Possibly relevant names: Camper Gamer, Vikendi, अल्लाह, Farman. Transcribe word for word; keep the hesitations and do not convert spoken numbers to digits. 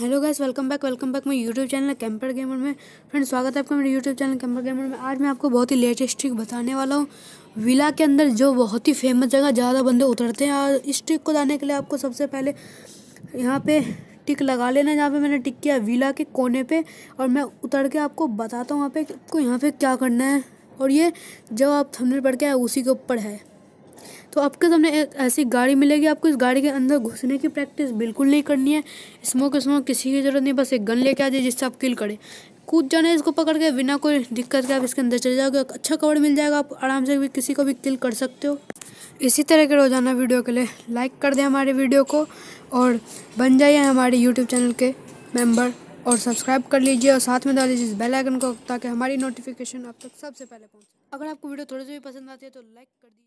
Hello guys, welcome back welcome back मेरे YouTube channel camper gamer में। Friends, स्वागत है आपका मेरे यूट्यूब चैनल कैंपर गेमर में। आज मैं आपको बहुत ही लेटेस्ट ट्रिक बताने वाला हूँ विला के अंदर, जो बहुत ही फेमस जगह ज़्यादा बंदे उतरते हैं। और इस ट्रिक को लाने के लिए आपको सबसे पहले यहाँ पे टिक लगा लेना, जहाँ पे मैंने टिक किया विला के कोने पर, और मैं उतर के आपको बताता हूँ वहाँ पर आपको यहाँ पर क्या करना है। और ये जब आप थंबनेल पढ़ के आए उसी के ऊपर है। तो आपके सामने एक ऐसी गाड़ी मिलेगी, आपको इस गाड़ी के अंदर घुसने की प्रैक्टिस बिल्कुल नहीं करनी है। स्मोक स्मोक किसी की ज़रूरत नहीं, बस एक गन लेके आ जाए जिससे आप किल करें। कूद जाना है इसको पकड़ के, बिना कोई दिक्कत के आप इसके अंदर चले जाओगे। अच्छा कवर मिल जाएगा, आप आराम से भी किसी को भी किल कर सकते हो। इसी तरह के रोज़ाना वीडियो के लिए लाइक कर दें हमारे वीडियो को, और बन जाइए हमारे यूट्यूब चैनल के मेम्बर, और सब्सक्राइब कर लीजिए और साथ में डाल लीजिए इस बेल आइकन को, ताकि हमारी नोटिफिकेशन आप तक सबसे पहले पहुँचे। अगर आपको वीडियो थोड़ी सी भी पसंद आती है तो लाइक कर दीजिए।